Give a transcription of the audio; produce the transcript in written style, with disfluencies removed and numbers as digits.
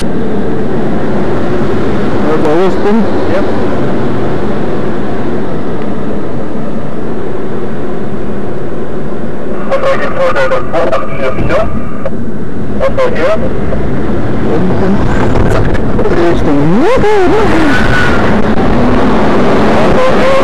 Yep. Richtung.